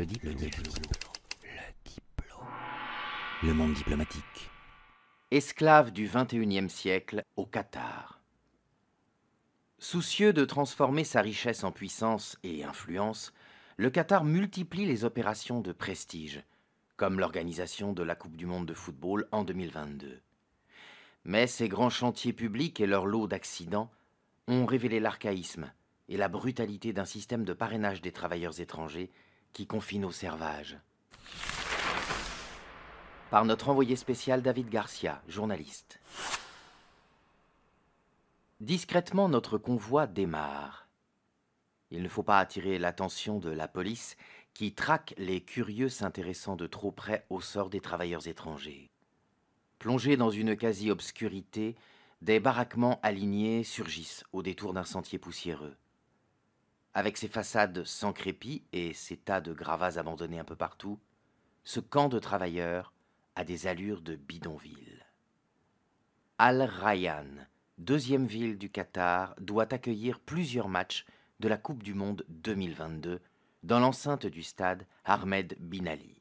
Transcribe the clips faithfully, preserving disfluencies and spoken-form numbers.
Le diplôme. Le diplôme. Le diplôme. Le monde diplomatique. Esclaves du vingt et unième siècle au Qatar. Soucieux de transformer sa richesse en puissance et influence, le Qatar multiplie les opérations de prestige, comme l'organisation de la Coupe du monde de football en deux mille vingt-deux. Mais ces grands chantiers publics et leur lot d'accidents ont révélé l'archaïsme et la brutalité d'un système de parrainage des travailleurs étrangers qui confine au servage. Par notre envoyé spécial David Garcia, journaliste. Discrètement, notre convoi démarre. Il ne faut pas attirer l'attention de la police qui traque les curieux s'intéressant de trop près au sort des travailleurs étrangers. Plongés dans une quasi-obscurité, des baraquements alignés surgissent au détour d'un sentier poussiéreux. Avec ses façades sans crépi et ses tas de gravats abandonnés un peu partout, ce camp de travailleurs a des allures de bidonville. Al-Rayyan, deuxième ville du Qatar, doit accueillir plusieurs matchs de la Coupe du monde deux mille vingt-deux dans l'enceinte du stade Ahmed Bin Ali.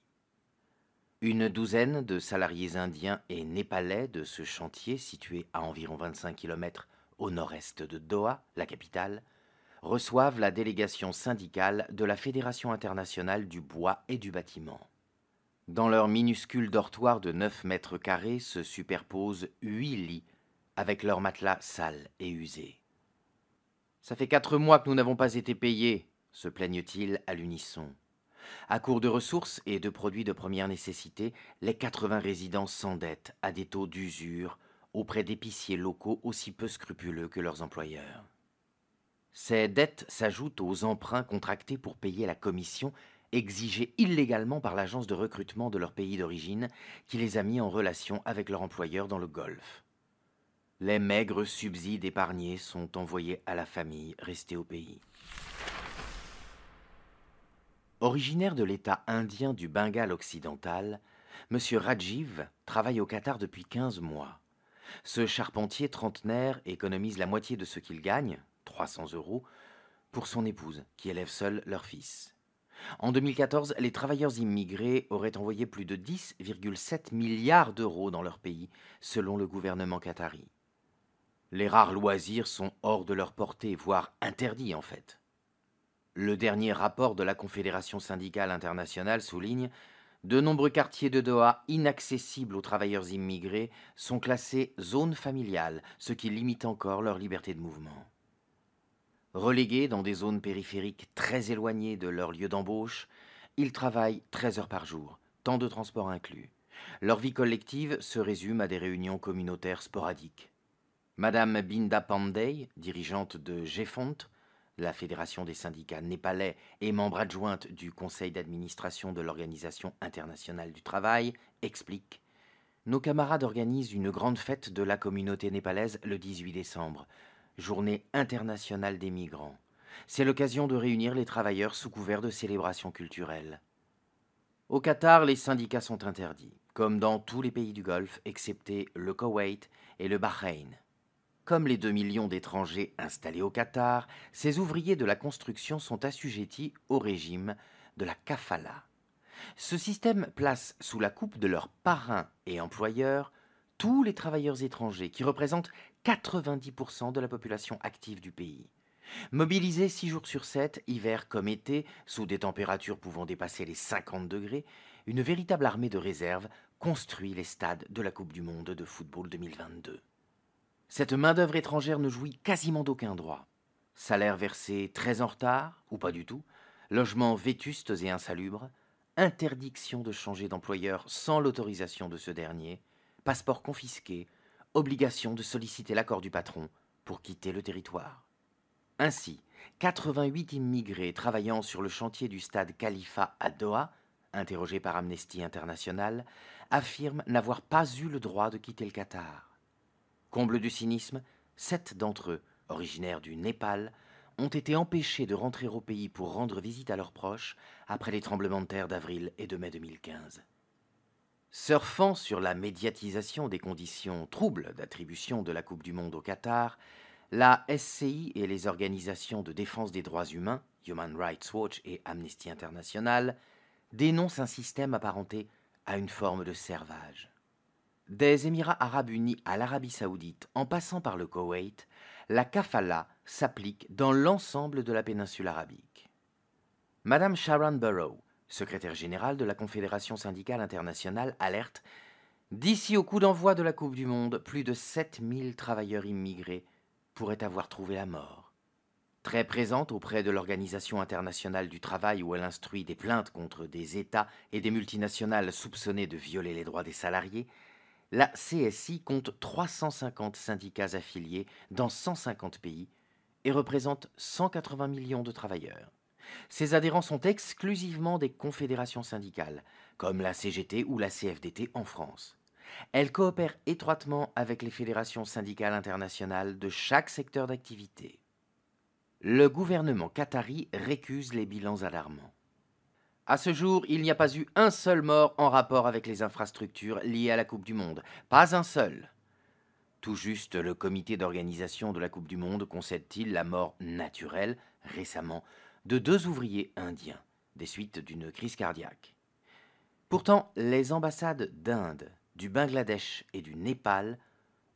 Une douzaine de salariés indiens et népalais de ce chantier, situé à environ vingt-cinq kilomètres au nord-est de Doha, la capitale, reçoivent la délégation syndicale de la Fédération internationale du bois et du bâtiment. Dans leur minuscule dortoir de neuf mètres carrés se superposent huit lits avec leurs matelas sales et usés. « Ça fait quatre mois que nous n'avons pas été payés », se plaignent-ils à l'unisson. À court de ressources et de produits de première nécessité, les quatre-vingts résidents s'endettent à des taux d'usure auprès d'épiciers locaux aussi peu scrupuleux que leurs employeurs. Ces dettes s'ajoutent aux emprunts contractés pour payer la commission exigée illégalement par l'agence de recrutement de leur pays d'origine qui les a mis en relation avec leur employeur dans le Golfe. Les maigres subsides épargnés sont envoyés à la famille restée au pays. Originaire de l'État indien du Bengale occidental, M. Rajiv travaille au Qatar depuis quinze mois. Ce charpentier trentenaire économise la moitié de ce qu'il gagne, trois cents euros, pour son épouse, qui élève seule leur fils. En deux mille quatorze, les travailleurs immigrés auraient envoyé plus de dix virgule sept milliards d'euros dans leur pays, selon le gouvernement qatari. Les rares loisirs sont hors de leur portée, voire interdits en fait. Le dernier rapport de la Confédération syndicale internationale souligne « De nombreux quartiers de Doha inaccessibles aux travailleurs immigrés sont classés zones familiales, ce qui limite encore leur liberté de mouvement. » Relégués dans des zones périphériques très éloignées de leur lieu d'embauche, ils travaillent treize heures par jour, temps de transport inclus. Leur vie collective se résume à des réunions communautaires sporadiques. Madame Binda Pandey, dirigeante de GEFONT, la Fédération des syndicats népalais et membre adjointe du Conseil d'administration de l'Organisation internationale du travail, explique « Nos camarades organisent une grande fête de la communauté népalaise le dix-huit décembre, journée internationale des migrants. C'est l'occasion de réunir les travailleurs sous couvert de célébrations culturelles. » Au Qatar, les syndicats sont interdits, comme dans tous les pays du Golfe, excepté le Koweït et le Bahreïn. Comme les deux millions d'étrangers installés au Qatar, ces ouvriers de la construction sont assujettis au régime de la kafala. Ce système place sous la coupe de leurs parrains et employeurs tous les travailleurs étrangers qui représentent quatre-vingt-dix pour cent de la population active du pays. Mobilisés six jours sur sept, hiver comme été, sous des températures pouvant dépasser les cinquante degrés, une véritable armée de réserve construit les stades de la Coupe du monde de football deux mille vingt-deux. Cette main-d'œuvre étrangère ne jouit quasiment d'aucun droit. Salaire versé très en retard, ou pas du tout, logements vétustes et insalubres, interdiction de changer d'employeur sans l'autorisation de ce dernier, passeport confisqué, obligation de solliciter l'accord du patron pour quitter le territoire. Ainsi, quatre-vingt-huit immigrés travaillant sur le chantier du stade Khalifa à Doha, interrogés par Amnesty International, affirment n'avoir pas eu le droit de quitter le Qatar. Comble du cynisme, sept d'entre eux, originaires du Népal, ont été empêchés de rentrer au pays pour rendre visite à leurs proches après les tremblements de terre d'avril et de mai deux mille quinze. Surfant sur la médiatisation des conditions troubles d'attribution de la Coupe du monde au Qatar, la S C I et les organisations de défense des droits humains, Human Rights Watch et Amnesty International, dénonce un système apparenté à une forme de servage. Des Émirats arabes unis à l'Arabie saoudite, en passant par le Koweït, la kafala s'applique dans l'ensemble de la péninsule arabique. Madame Sharon Burrow, secrétaire générale de la Confédération syndicale internationale, alerte « D'ici au coup d'envoi de la Coupe du monde, plus de sept mille travailleurs immigrés pourraient avoir trouvé la mort. » Très présente auprès de l'Organisation internationale du travail où elle instruit des plaintes contre des États et des multinationales soupçonnées de violer les droits des salariés, la C S I compte trois cent cinquante syndicats affiliés dans cent cinquante pays et représente cent quatre-vingts millions de travailleurs. Ses adhérents sont exclusivement des confédérations syndicales, comme la C G T ou la C F D T en France. Elle coopère étroitement avec les fédérations syndicales internationales de chaque secteur d'activité. Le gouvernement qatari récuse les bilans alarmants. À ce jour, il n'y a pas eu un seul mort en rapport avec les infrastructures liées à la Coupe du monde. Pas un seul. Tout juste, le comité d'organisation de la Coupe du monde concède-t-il la mort naturelle, récemment, de deux ouvriers indiens, des suites d'une crise cardiaque. Pourtant, les ambassades d'Inde, du Bangladesh et du Népal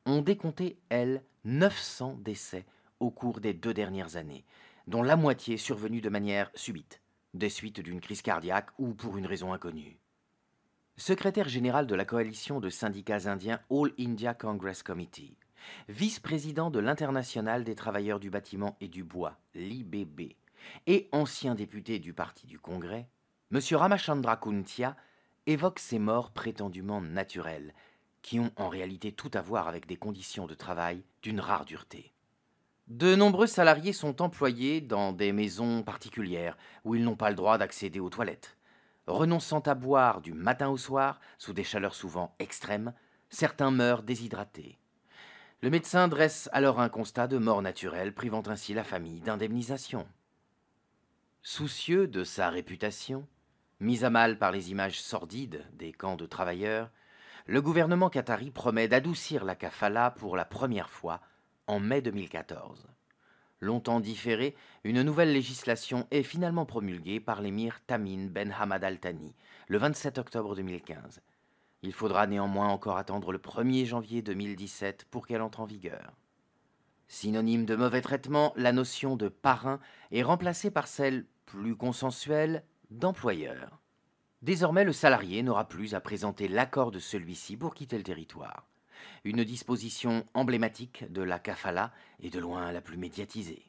ont décompté, elles, neuf cents décès au cours des deux dernières années, dont la moitié survenue de manière subite, des suites d'une crise cardiaque ou pour une raison inconnue. Secrétaire général de la coalition de syndicats indiens All India Congress Committee, vice-président de l'Internationale des travailleurs du bâtiment et du bois, l'I B B, et ancien député du Parti du Congrès, M. Ramachandra Kuntia évoque ces morts prétendument naturelles, qui ont en réalité tout à voir avec des conditions de travail d'une rare dureté. De nombreux salariés sont employés dans des maisons particulières où ils n'ont pas le droit d'accéder aux toilettes. Renonçant à boire du matin au soir, sous des chaleurs souvent extrêmes, certains meurent déshydratés. Le médecin dresse alors un constat de mort naturelle, privant ainsi la famille d'indemnisation. Soucieux de sa réputation, mis à mal par les images sordides des camps de travailleurs, le gouvernement qatari promet d'adoucir la kafala pour la première fois en mai deux mille quatorze. Longtemps différée, une nouvelle législation est finalement promulguée par l'émir Tamim ben Hamad Al Thani le vingt-sept octobre deux mille quinze. Il faudra néanmoins encore attendre le premier janvier deux mille dix-sept pour qu'elle entre en vigueur. Synonyme de mauvais traitement, la notion de parrain est remplacée par celle, plus consensuelle, d'employeur. Désormais, le salarié n'aura plus à présenter l'accord de celui-ci pour quitter le territoire. Une disposition emblématique de la kafala et de loin la plus médiatisée.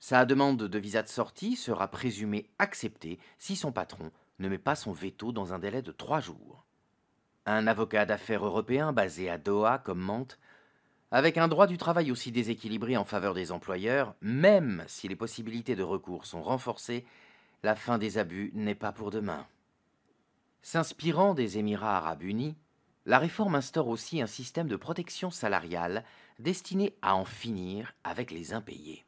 Sa demande de visa de sortie sera présumée acceptée si son patron ne met pas son veto dans un délai de trois jours. Un avocat d'affaires européen basé à Doha commente avec un droit du travail aussi déséquilibré en faveur des employeurs, même si les possibilités de recours sont renforcées, la fin des abus n'est pas pour demain. S'inspirant des Émirats arabes unis, la réforme instaure aussi un système de protection salariale destiné à en finir avec les impayés.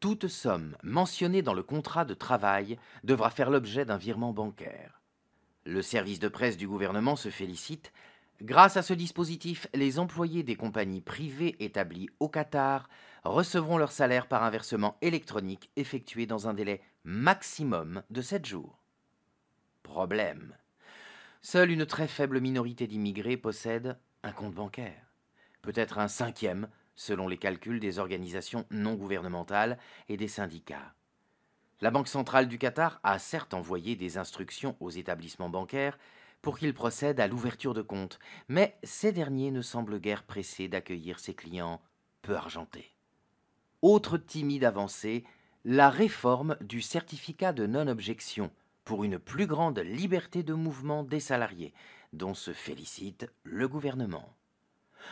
Toute somme mentionnée dans le contrat de travail devra faire l'objet d'un virement bancaire. Le service de presse du gouvernement se félicite. Grâce à ce dispositif, les employés des compagnies privées établies au Qatar recevront leur salaire par un versement électronique effectué dans un délai maximum de sept jours. Problème. Seule une très faible minorité d'immigrés possède un compte bancaire. Peut-être un cinquième, selon les calculs des organisations non gouvernementales et des syndicats. La Banque centrale du Qatar a certes envoyé des instructions aux établissements bancaires pour qu'ils procèdent à l'ouverture de comptes, mais ces derniers ne semblent guère pressés d'accueillir ces clients peu argentés. Autre timide avancée, la réforme du certificat de non-objection pour une plus grande liberté de mouvement des salariés, dont se félicite le gouvernement.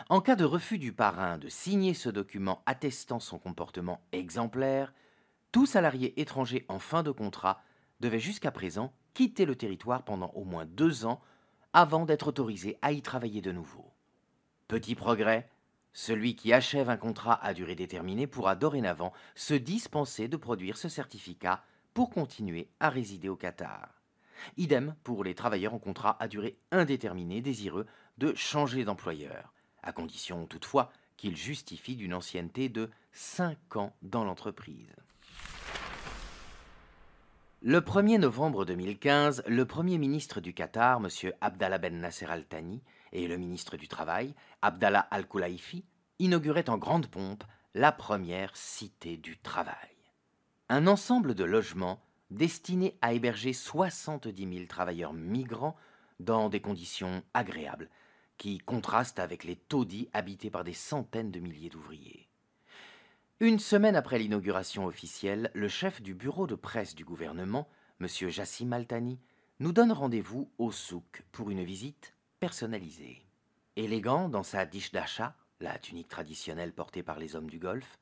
En cas de refus du parrain de signer ce document attestant son comportement exemplaire, tout salarié étranger en fin de contrat devait jusqu'à présent quitter le territoire pendant au moins deux ans avant d'être autorisé à y travailler de nouveau. Petit progrès, celui qui achève un contrat à durée déterminée pourra dorénavant se dispenser de produire ce certificat pour continuer à résider au Qatar. Idem pour les travailleurs en contrat à durée indéterminée désireux de changer d'employeur, à condition toutefois qu'ils justifient d'une ancienneté de cinq ans dans l'entreprise. Le premier novembre deux mille quinze, le Premier ministre du Qatar, M. Abdallah Ben Nasser Al-Thani, et le ministre du Travail, Abdallah Al-Kulaifi, inauguraient en grande pompe la première cité du travail. Un ensemble de logements destiné à héberger soixante-dix mille travailleurs migrants dans des conditions agréables, qui contrastent avec les taudis habités par des centaines de milliers d'ouvriers. Une semaine après l'inauguration officielle, le chef du bureau de presse du gouvernement, M. Jassim Altani, nous donne rendez-vous au souk pour une visite personnalisée. Élégant dans sa dishdasha, la tunique traditionnelle portée par les hommes du Golfe,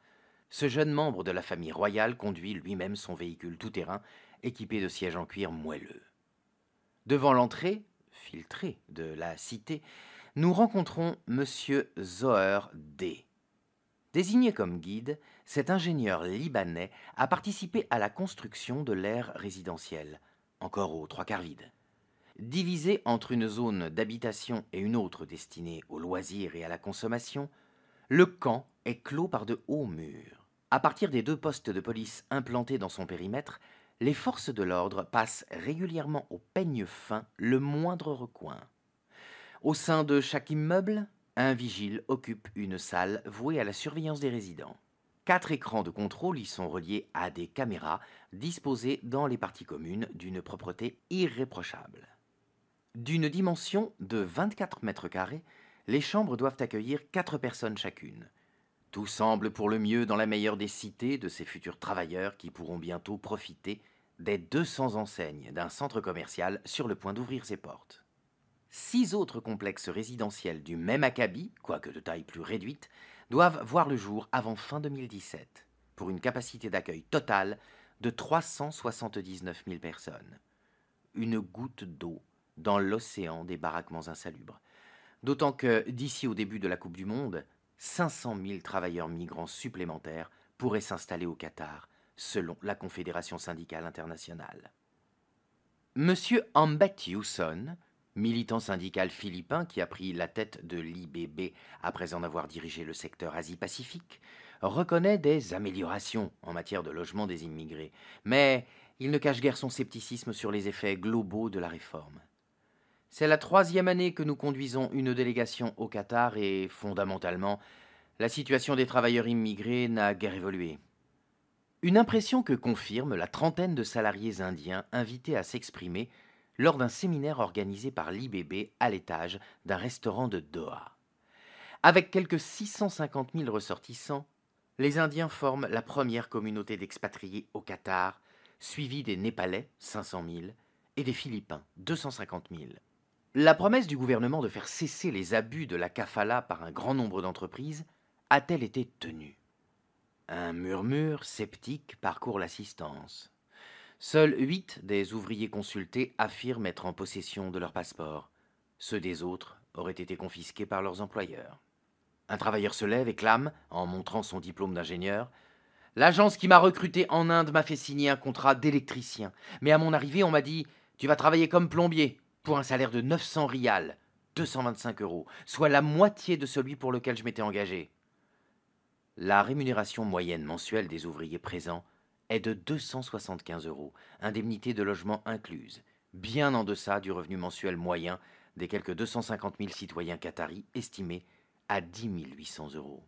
ce jeune membre de la famille royale conduit lui-même son véhicule tout-terrain, équipé de sièges en cuir moelleux. Devant l'entrée, filtrée de la cité, nous rencontrons M. Zohar D. Désigné comme guide, cet ingénieur libanais a participé à la construction de l'aire résidentielle, encore aux trois quarts vide. Divisée entre une zone d'habitation et une autre destinée aux loisirs et à la consommation, le camp est clos par de hauts murs. À partir des deux postes de police implantés dans son périmètre, les forces de l'ordre passent régulièrement au peigne fin le moindre recoin. Au sein de chaque immeuble, un vigile occupe une salle vouée à la surveillance des résidents. Quatre écrans de contrôle y sont reliés à des caméras disposées dans les parties communes d'une propreté irréprochable. D'une dimension de vingt-quatre mètres carrés, les chambres doivent accueillir quatre personnes chacune. Tout semble pour le mieux dans la meilleure des cités de ces futurs travailleurs qui pourront bientôt profiter des deux cents enseignes d'un centre commercial sur le point d'ouvrir ses portes. Six autres complexes résidentiels du même acabit, quoique de taille plus réduite, doivent voir le jour avant fin deux mille dix-sept, pour une capacité d'accueil totale de trois cent soixante-dix-neuf mille personnes. Une goutte d'eau dans l'océan des baraquements insalubres. D'autant que, d'ici au début de la Coupe du Monde, cinq cent mille travailleurs migrants supplémentaires pourraient s'installer au Qatar, selon la Confédération syndicale internationale. Monsieur Ambet Youson, militant syndical philippin qui a pris la tête de l'I B B après en avoir dirigé le secteur Asie-Pacifique, reconnaît des améliorations en matière de logement des immigrés, mais il ne cache guère son scepticisme sur les effets globaux de la réforme. C'est la troisième année que nous conduisons une délégation au Qatar et, fondamentalement, la situation des travailleurs immigrés n'a guère évolué. Une impression que confirme la trentaine de salariés indiens invités à s'exprimer lors d'un séminaire organisé par l'I B B à l'étage d'un restaurant de Doha. Avec quelques six cent cinquante mille ressortissants, les Indiens forment la première communauté d'expatriés au Qatar, suivie des Népalais, cinq cent mille, et des Philippins, deux cent cinquante mille. La promesse du gouvernement de faire cesser les abus de la kafala par un grand nombre d'entreprises a-t-elle été tenue? Un murmure sceptique parcourt l'assistance. Seuls huit des ouvriers consultés affirment être en possession de leur passeport. Ceux des autres auraient été confisqués par leurs employeurs. Un travailleur se lève et clame, en montrant son diplôme d'ingénieur, « L'agence qui m'a recruté en Inde m'a fait signer un contrat d'électricien, mais à mon arrivée on m'a dit « Tu vas travailler comme plombier ». Pour un salaire de neuf cents rials, deux cent vingt-cinq euros, soit la moitié de celui pour lequel je m'étais engagé. La rémunération moyenne mensuelle des ouvriers présents est de deux cent soixante-quinze euros, indemnité de logement incluse, bien en deçà du revenu mensuel moyen des quelque deux cent cinquante mille citoyens qataris estimés à dix mille huit cents euros.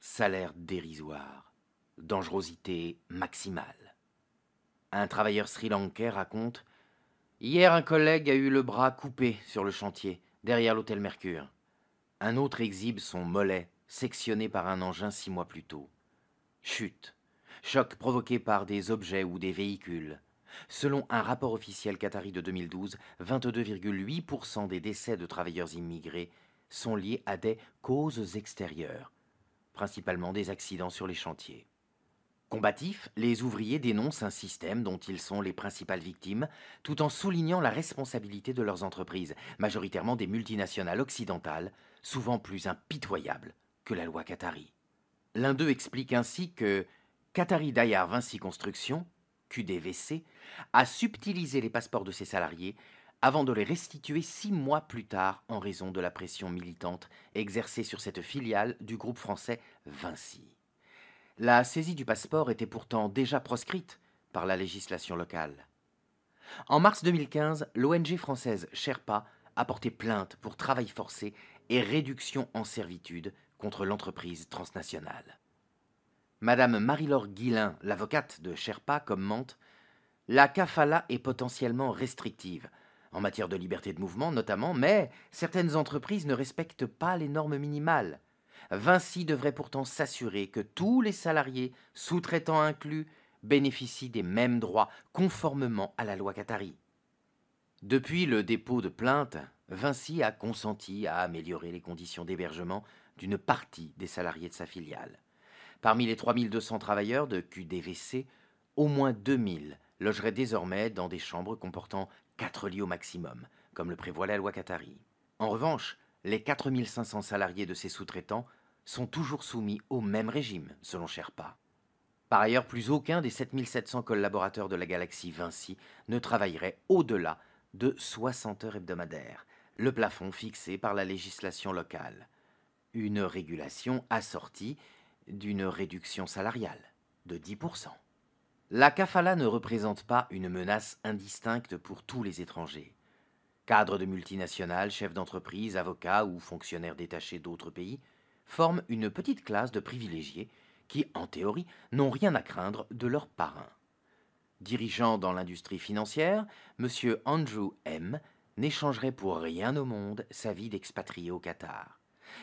Salaire dérisoire, dangerosité maximale. Un travailleur sri-lankais raconte: hier, un collègue a eu le bras coupé sur le chantier, derrière l'hôtel Mercure. Un autre exhibe son mollet, sectionné par un engin six mois plus tôt. Chute. Choc provoqué par des objets ou des véhicules. Selon un rapport officiel qatari de deux mille douze, vingt-deux virgule huit pour cent des décès de travailleurs immigrés sont liés à des causes extérieures, principalement des accidents sur les chantiers. Combatifs, les ouvriers dénoncent un système dont ils sont les principales victimes, tout en soulignant la responsabilité de leurs entreprises, majoritairement des multinationales occidentales, souvent plus impitoyables que la loi qatari. L'un d'eux explique ainsi que Qatari Dayar Vinci Construction, Q D V C, a subtilisé les passeports de ses salariés avant de les restituer six mois plus tard en raison de la pression militante exercée sur cette filiale du groupe français Vinci. La saisie du passeport était pourtant déjà proscrite par la législation locale. En mars deux mille quinze, l'ONG française Sherpa a porté plainte pour travail forcé et réduction en servitude contre l'entreprise transnationale. Madame Marie-Laure Guillain, l'avocate de Sherpa, commente « La kafala est potentiellement restrictive, en matière de liberté de mouvement notamment, mais certaines entreprises ne respectent pas les normes minimales. Vinci devrait pourtant s'assurer que tous les salariés, sous-traitants inclus, bénéficient des mêmes droits conformément à la loi qatari. » Depuis le dépôt de plainte, Vinci a consenti à améliorer les conditions d'hébergement d'une partie des salariés de sa filiale. Parmi les trois mille deux cents travailleurs de Q D V C, au moins deux mille logeraient désormais dans des chambres comportant quatre lits au maximum, comme le prévoit la loi qatari. En revanche, les quatre mille cinq cents salariés de ses sous-traitants sont toujours soumis au même régime, selon Sherpa. Par ailleurs, plus aucun des sept mille sept cents collaborateurs de la galaxie Vinci ne travaillerait au-delà de soixante heures hebdomadaires, le plafond fixé par la législation locale. Une régulation assortie d'une réduction salariale de dix pour cent. La kafala ne représente pas une menace indistincte pour tous les étrangers. Cadres de multinationales, chefs d'entreprise, avocats ou fonctionnaires détachés d'autres pays forment une petite classe de privilégiés qui, en théorie, n'ont rien à craindre de leurs parrains. Dirigeant dans l'industrie financière, M. Andrew M. n'échangerait pour rien au monde sa vie d'expatrié au Qatar.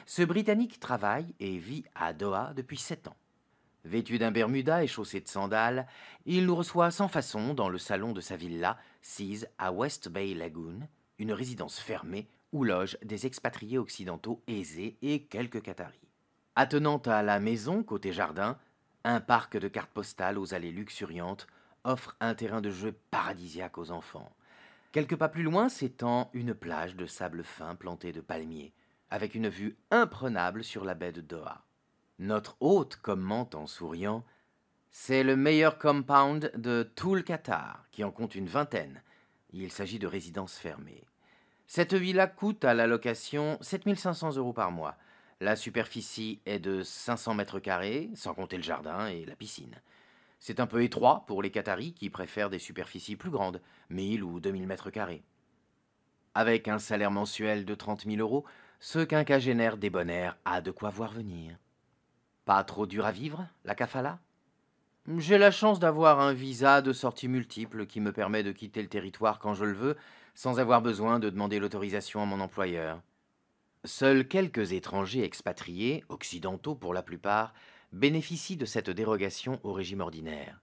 Ce Britannique travaille et vit à Doha depuis sept ans. Vêtu d'un bermuda et chaussé de sandales, il nous reçoit sans façon dans le salon de sa villa, sise à West Bay Lagoon, une résidence fermée où logent des expatriés occidentaux aisés et quelques Qataris. Attenant à la maison, côté jardin, un parc de cartes postales aux allées luxuriantes offre un terrain de jeu paradisiaque aux enfants. Quelques pas plus loin s'étend une plage de sable fin plantée de palmiers, avec une vue imprenable sur la baie de Doha. Notre hôte commente en souriant « C'est le meilleur compound de tout le Qatar, qui en compte une vingtaine. Il s'agit de résidences fermées. Cette villa coûte à la location sept mille cinq cents euros par mois. La superficie est de cinq cents mètres carrés, sans compter le jardin et la piscine. C'est un peu étroit pour les Qataris qui préfèrent des superficies plus grandes, mille ou deux mille mètres carrés. Avec un salaire mensuel de trente mille euros, ce quinquagénaire débonnaire a de quoi voir venir. Pas trop dur à vivre, la kafala ? J'ai la chance d'avoir un visa de sortie multiple qui me permet de quitter le territoire quand je le veux, sans avoir besoin de demander l'autorisation à mon employeur. Seuls quelques étrangers expatriés, occidentaux pour la plupart, bénéficient de cette dérogation au régime ordinaire.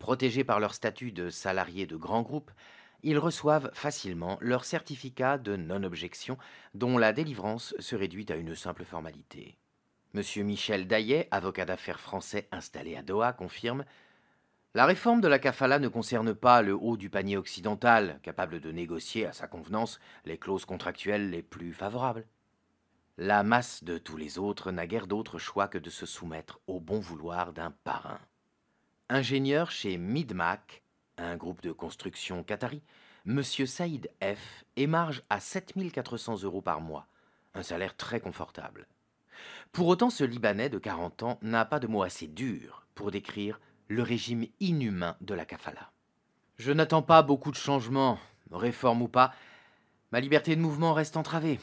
Protégés par leur statut de salariés de grands groupes, ils reçoivent facilement leur certificat de non-objection dont la délivrance se réduit à une simple formalité. M. Michel Daillet, avocat d'affaires français installé à Doha, confirme « La réforme de la kafala ne concerne pas le haut du panier occidental, capable de négocier à sa convenance les clauses contractuelles les plus favorables. » La masse de tous les autres n'a guère d'autre choix que de se soumettre au bon vouloir d'un parrain. Ingénieur chez Midmac, un groupe de construction qatari, M. Saïd F. émarge à sept mille quatre cents euros par mois, un salaire très confortable. Pour autant, ce Libanais de quarante ans n'a pas de mots assez durs pour décrire le régime inhumain de la kafala. « Je n'attends pas beaucoup de changements, réforme ou pas, ma liberté de mouvement reste entravée. »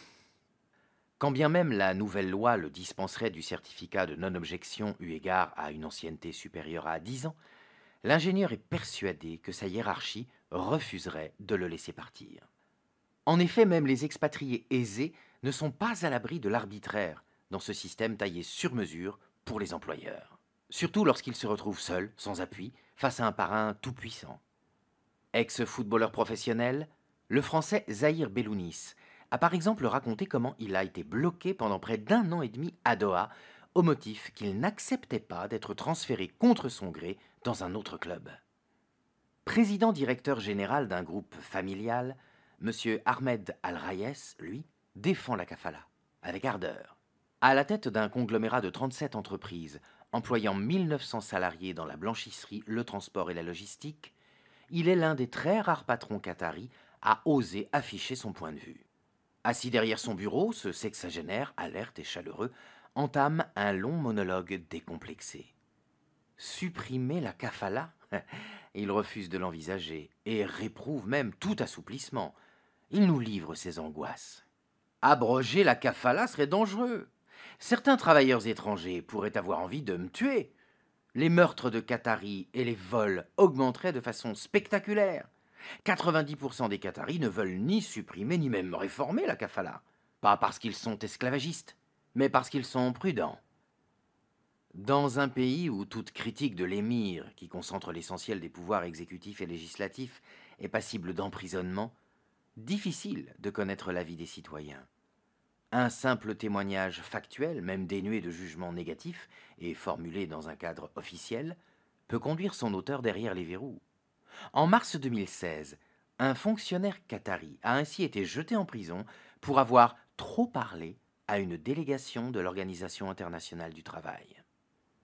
Quand bien même la nouvelle loi le dispenserait du certificat de non-objection eu égard à une ancienneté supérieure à dix ans, l'ingénieur est persuadé que sa hiérarchie refuserait de le laisser partir. En effet, même les expatriés aisés ne sont pas à l'abri de l'arbitraire dans ce système taillé sur mesure pour les employeurs, surtout lorsqu'ils se retrouvent seuls, sans appui, face à un parrain tout-puissant. Ex-footballeur professionnel, le Français Zahir Bellounis a par exemple raconté comment il a été bloqué pendant près d'un an et demi à Doha au motif qu'il n'acceptait pas d'être transféré contre son gré dans un autre club. Président directeur général d'un groupe familial, M. Ahmed Al-Rayyan, lui, défend la kafala avec ardeur. À la tête d'un conglomérat de trente-sept entreprises, employant mille neuf cents salariés dans la blanchisserie, le transport et la logistique, il est l'un des très rares patrons qataris à oser afficher son point de vue. Assis derrière son bureau, ce sexagénaire, alerte et chaleureux, entame un long monologue décomplexé. « Supprimer la kafala » Il refuse de l'envisager et réprouve même tout assouplissement. Il nous livre ses angoisses. Abroger la kafala serait dangereux. Certains travailleurs étrangers pourraient avoir envie de me tuer. Les meurtres de Qataris et les vols augmenteraient de façon spectaculaire. quatre-vingt-dix pour cent des Qataris ne veulent ni supprimer ni même réformer la kafala. Pas parce qu'ils sont esclavagistes, mais parce qu'ils sont prudents. Dans un pays où toute critique de l'émir, qui concentre l'essentiel des pouvoirs exécutifs et législatifs, est passible d'emprisonnement, difficile de connaître l'avis des citoyens. Un simple témoignage factuel, même dénué de jugement négatif et formulé dans un cadre officiel, peut conduire son auteur derrière les verrous. En mars deux mille seize, un fonctionnaire qatari a ainsi été jeté en prison pour avoir trop parlé à une délégation de l'Organisation internationale du travail.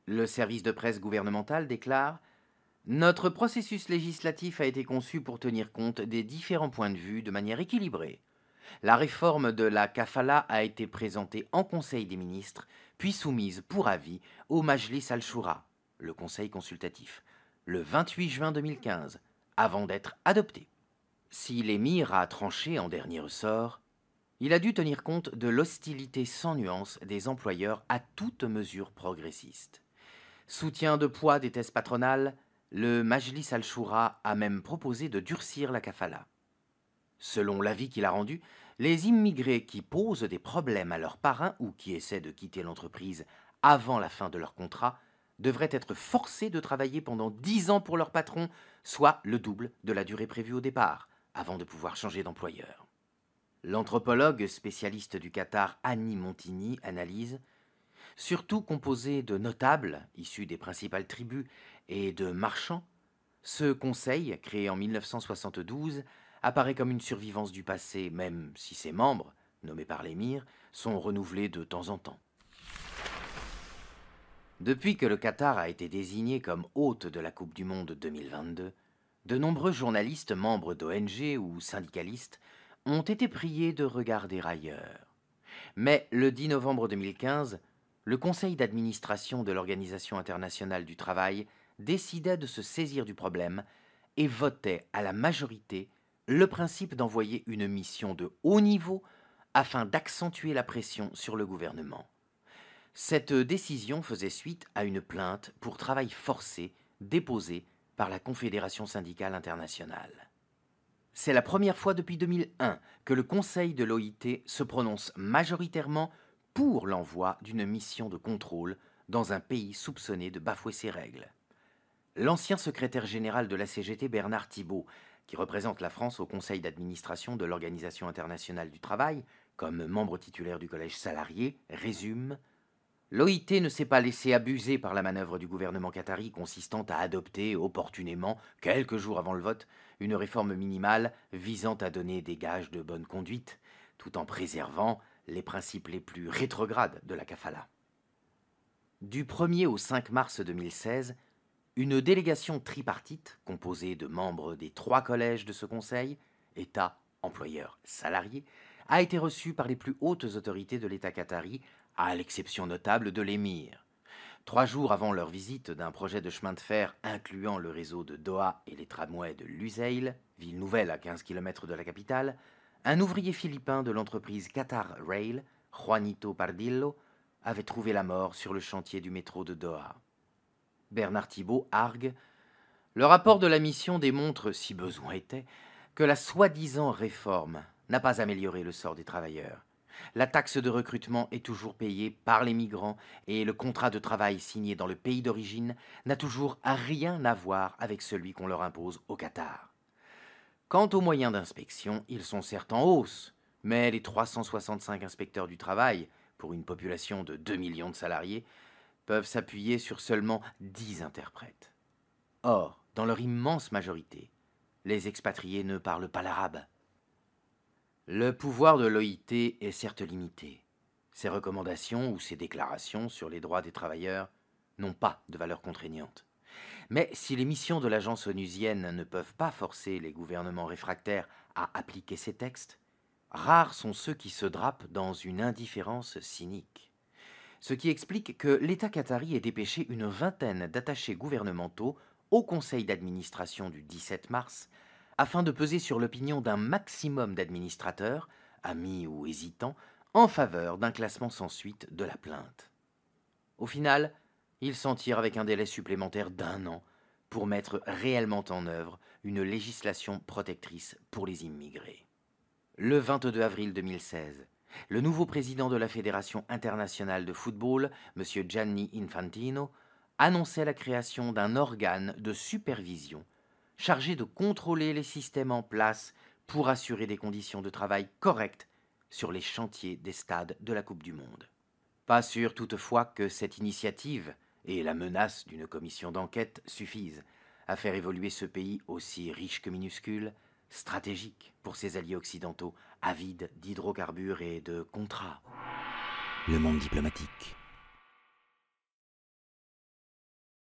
Le service de presse gouvernemental déclare « Notre processus législatif a été conçu pour tenir compte des différents points de vue de manière équilibrée. La réforme de la kafala a été présentée en Conseil des ministres, puis soumise pour avis au Majlis Al-Shura, le Conseil consultatif, le vingt-huit juin deux mille quinze, avant d'être adoptée. Si l'émir a tranché en dernier ressort, il a dû tenir compte de l'hostilité sans nuance des employeurs à toute mesure progressiste. Soutien de poids des thèses patronales, le Majlis Al-Shura a même proposé de durcir la kafala. Selon l'avis qu'il a rendu, les immigrés qui posent des problèmes à leurs parrains ou qui essaient de quitter l'entreprise avant la fin de leur contrat devraient être forcés de travailler pendant dix ans pour leur patron, soit le double de la durée prévue au départ, avant de pouvoir changer d'employeur. L'anthropologue spécialiste du Qatar Annie Montigny analyse « Surtout composé de notables, issus des principales tribus, et de marchands, ce conseil, créé en mille neuf cent soixante-douze, apparaît comme une survivance du passé, même si ses membres, nommés par l'émir, sont renouvelés de temps en temps. » Depuis que le Qatar a été désigné comme hôte de la Coupe du monde deux mille vingt-deux, de nombreux journalistes membres d'O N G ou syndicalistes ont été priés de regarder ailleurs. Mais le dix novembre deux mille quinze, le Conseil d'administration de l'Organisation internationale du travail décidait de se saisir du problème et votait à la majorité le principe d'envoyer une mission de haut niveau afin d'accentuer la pression sur le gouvernement. Cette décision faisait suite à une plainte pour travail forcé déposée par la Confédération syndicale internationale. C'est la première fois depuis deux mille un que le Conseil de l'O I T se prononce majoritairement pour l'envoi d'une mission de contrôle dans un pays soupçonné de bafouer ses règles. L'ancien secrétaire général de la C G T Bernard Thibault, qui représente la France au Conseil d'administration de l'Organisation internationale du travail, comme membre titulaire du collège salarié, résume « L'O I T ne s'est pas laissé abuser par la manœuvre du gouvernement qatari consistant à adopter opportunément, quelques jours avant le vote, une réforme minimale visant à donner des gages de bonne conduite, tout en préservant les principes les plus rétrogrades de la kafala. » Du premier au cinq mars deux mille seize, une délégation tripartite, composée de membres des trois collèges de ce conseil, État, employeurs, salariés, a été reçue par les plus hautes autorités de l'État qatari, à l'exception notable de l'émir. Trois jours avant leur visite d'un projet de chemin de fer incluant le réseau de Doha et les tramways de Lusail, ville nouvelle à quinze kilomètres de la capitale, un ouvrier philippin de l'entreprise Qatar Rail, Juanito Pardillo, avait trouvé la mort sur le chantier du métro de Doha. Bernard Thibault argue « Le rapport de la mission démontre, si besoin était, que la soi-disant réforme n'a pas amélioré le sort des travailleurs. La taxe de recrutement est toujours payée par les migrants et le contrat de travail signé dans le pays d'origine n'a toujours rien à voir avec celui qu'on leur impose au Qatar. Quant aux moyens d'inspection, ils sont certes en hausse, mais les trois cent soixante-cinq inspecteurs du travail, pour une population de deux millions de salariés, peuvent s'appuyer sur seulement dix interprètes. Or, dans leur immense majorité, les expatriés ne parlent pas l'arabe. Le pouvoir de l'O I T est certes limité. Ses recommandations ou ses déclarations sur les droits des travailleurs n'ont pas de valeur contraignante. Mais si les missions de l'agence onusienne ne peuvent pas forcer les gouvernements réfractaires à appliquer ces textes, rares sont ceux qui se drapent dans une indifférence cynique. Ce qui explique que l'État qatari ait dépêché une vingtaine d'attachés gouvernementaux au conseil d'administration du dix-sept mars afin de peser sur l'opinion d'un maximum d'administrateurs, amis ou hésitants, en faveur d'un classement sans suite de la plainte. Au final, il s'en tire avec un délai supplémentaire d'un an pour mettre réellement en œuvre une législation protectrice pour les immigrés. Le vingt-deux avril deux mille seize, le nouveau président de la Fédération internationale de football, M. Gianni Infantino, annonçait la création d'un organe de supervision chargé de contrôler les systèmes en place pour assurer des conditions de travail correctes sur les chantiers des stades de la Coupe du Monde. Pas sûr toutefois que cette initiative et la menace d'une commission d'enquête suffisent à faire évoluer ce pays aussi riche que minuscule, stratégique pour ses alliés occidentaux, avides d'hydrocarbures et de contrats. Le monde diplomatique.